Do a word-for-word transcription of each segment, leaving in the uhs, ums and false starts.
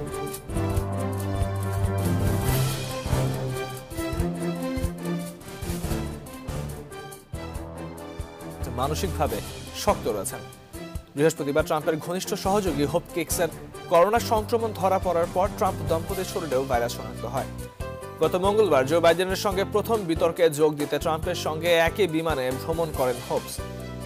মানসিকভাবে শক্ত রয়েছেন। বৃহস্পতিবার ট্রাম্পের ঘনিষ্ঠ সহযোগী হোপ হিক্সের করোনা সংক্রমণ ধরা পড়ার পর ট্রাম্প দম্পতির শরীরেও ভাইরাস শনাক্ত হয়। গত মঙ্গলবার জো বাইডেনের সঙ্গে প্রথম বিতর্কে যোগ দিতে ট্রাম্পের সঙ্গে একই বিমানে ভ্রমণ করেন হোপস।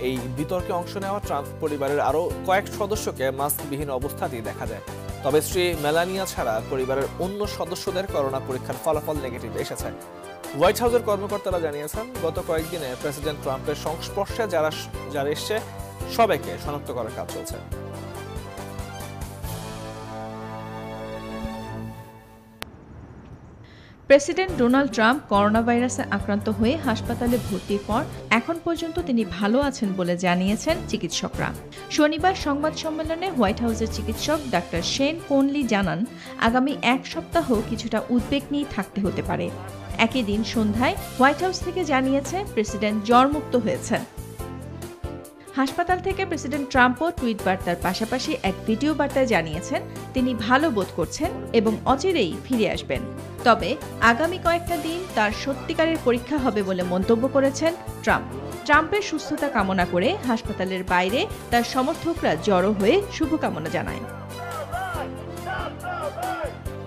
এই বিতর্কে অংশ নেওয়া ট্রাম্প পরিবারের আরও কয়েক সদস্যকে মাস্কবিহীন অবস্থাতেই দেখা যায়। তবে স্ত্রী মেলানিয়া ছাড়া পরিবারের অন্য সদস্যদের করোনা পরীক্ষার ফলাফল নেগেটিভ এসেছে। হোয়াইট হাউসের কর্মকর্তারা জানিয়েছেন, গত কয়েকদিনে প্রেসিডেন্ট ট্রাম্পের সংস্পর্শে যারা যারা এসছে সবাইকে শনাক্ত করার কাজ চলছে। প্রেসিডেন্ট ডোনাল্ড ট্রাম্প করোনা ভাইরাসে আক্রান্ত হয়ে হাসপাতালে ভর্তির পর এখন পর্যন্ত তিনি ভালো আছেন বলে জানিয়েছেন চিকিৎসকরা। শনিবার সংবাদ সম্মেলনে হোয়াইট হাউসের চিকিৎসক ডাক্তার শেন কোনলি জানান, আগামী এক সপ্তাহ কিছুটা উদ্বেগ নিয়ে থাকতে হতে পারে। একই দিন সন্ধ্যায় হোয়াইট হাউস থেকে জানিয়েছে প্রেসিডেন্ট জ্বরমুক্ত হয়েছেন। হাসপাতাল থেকে প্রেসিডেন্ট ট্রাম্পও টুইট বার্তার পাশাপাশি এক ভিডিও বার্তায় জানিয়েছেন তিনি ভালো বোধ করছেন এবং অচিরেই ফিরে আসবেন। তবে আগামী কয়েকটা দিন তার সত্যিকারের পরীক্ষা হবে বলে মন্তব্য করেছেন ট্রাম্প। ট্রাম্পের সুস্থতা কামনা করে হাসপাতালের বাইরে তার সমর্থকরা জড়ো হয়ে শুভকামনা জানায়।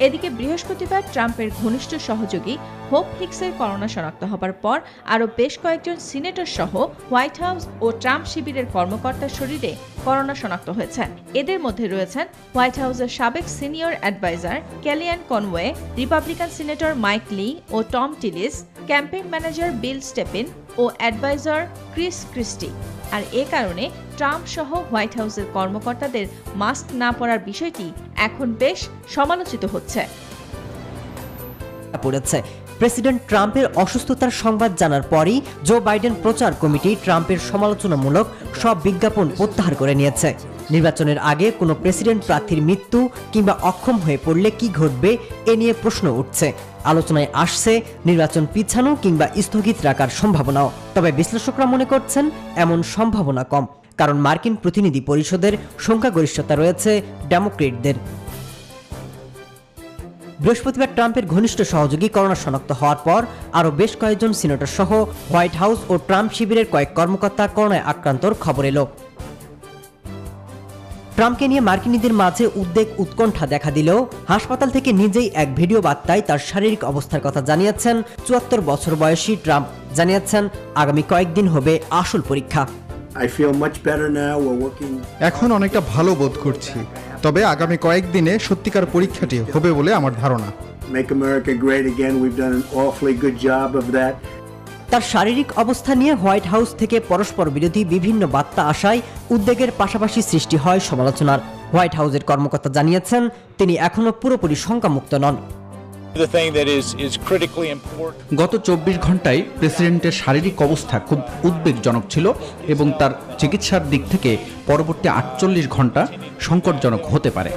এদিকে বৃহস্পতিবার ট্রাম্পের ঘনিষ্ঠ সহযোগী হোপ হিক্সের করোনা শনাক্ত হবার পর আরও বেশ কয়েকজন সিনেটর সহ হোয়াইট হাউস ও ট্রাম্প শিবিরের কর্মকর্তার শরীরে করোনা শনাক্ত হয়েছে। এদের মধ্যে রয়েছেন হোয়াইট হাউসের সাবেক senior adviser Kellyanne Conway, Republican senator Mike Lee ও Tom Tillis, campaign manager Bill Stepien ও অ্যাডভাইজার ক্রিস ক্রিস্টি। আর এ কারণে ট্রাম্প সহ হোয়াইট হাউসের কর্মকর্তাদের মাস্ক না পরার বিষয়টি এখন বেশ সমালোচিত হচ্ছে। প্রেসিডেন্ট ট্রাম্পের অসুস্থতার সংবাদ জানার পরই জো বাইডেন প্রচার কমিটি ট্রাম্পের সমালোচনামূলক সব বিজ্ঞাপন প্রত্যাহার করে নিয়েছে। নির্বাচনের আগে কোনো প্রেসিডেন্ট প্রার্থীর মৃত্যু কিংবা অক্ষম হয়ে পড়লে কি ঘটবে এ নিয়ে প্রশ্ন উঠছে। আলোচনায় আসছে নির্বাচন পিছানো কিংবা স্থগিত রাখার সম্ভাবনাও। তবে বিশ্লেষকরা মনে করছেন এমন সম্ভাবনা কম, কারণ মার্কিন প্রতিনিধি পরিষদের সংখ্যাগরিষ্ঠতা রয়েছে ডেমোক্রেটদের। বৃহস্পতিবার ট্রাম্পের ঘনিষ্ঠ সহযোগী করোনা শনাক্ত হওয়ার পর আরও বেশ কয়েকজন সিনেটর সহ হোয়াইট হাউস ও ট্রাম্প শিবিরের কয়েক কর্মকর্তা করোনায় আক্রান্তর খবর এলো। ট্রাম্পকে নিয়ে মার্কিনীদের মাঝে উদ্বেগ উৎকণ্ঠা দেখা দিলেও হাসপাতাল থেকে নিজেই এক ভিডিও বার্তায় তার শারীরিক অবস্থার কথা জানিয়েছেন। চুয়াত্তর বছর বয়সী ট্রাম্প জানিয়েছেন, আগামী কয়েকদিন হবে আসল পরীক্ষা। এখন অনেকটা ভালো বোধ করছি, তবে আগামী কয়েকদিনে সত্যিকার পরীক্ষাটি হবে বলে আমার ধারণা। তার শারীরিক অবস্থা নিয়ে হোয়াইট হাউস থেকে পরস্পর বিরোধী বিভিন্ন বার্তা আসায় উদ্বেগের পাশাপাশি সৃষ্টি হয় সমালোচনার। হোয়াইট হাউসের কর্মকর্তা জানিয়েছেন তিনি এখনো পুরোপুরি শঙ্কামুক্ত নন। গত চব্বিশ ঘন্টায় প্রেসিডেন্টের শারীরিক অবস্থা খুব উদ্বেগজনক ছিল এবং তার চিকিৎসার দিক থেকে পরবর্তী আটচল্লিশ ঘন্টা সংকটজনক হতে পারে।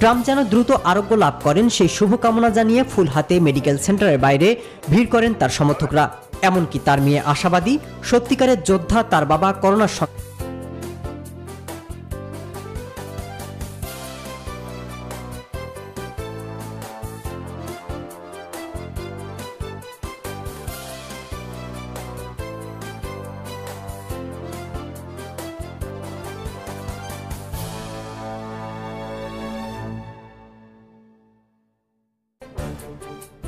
ট্রাম্প যেন দ্রুত আরোগ্য লাভ করেন সেই শুভকামনা জানিয়ে ফুল হাতে মেডিকেল সেন্টারের বাইরে ভিড় করেন তার সমর্থকরা। এমনকি তার মেয়ে আশাবাদী, সত্যিকারের যোদ্ধা তার বাবা করোনার সঙ্গে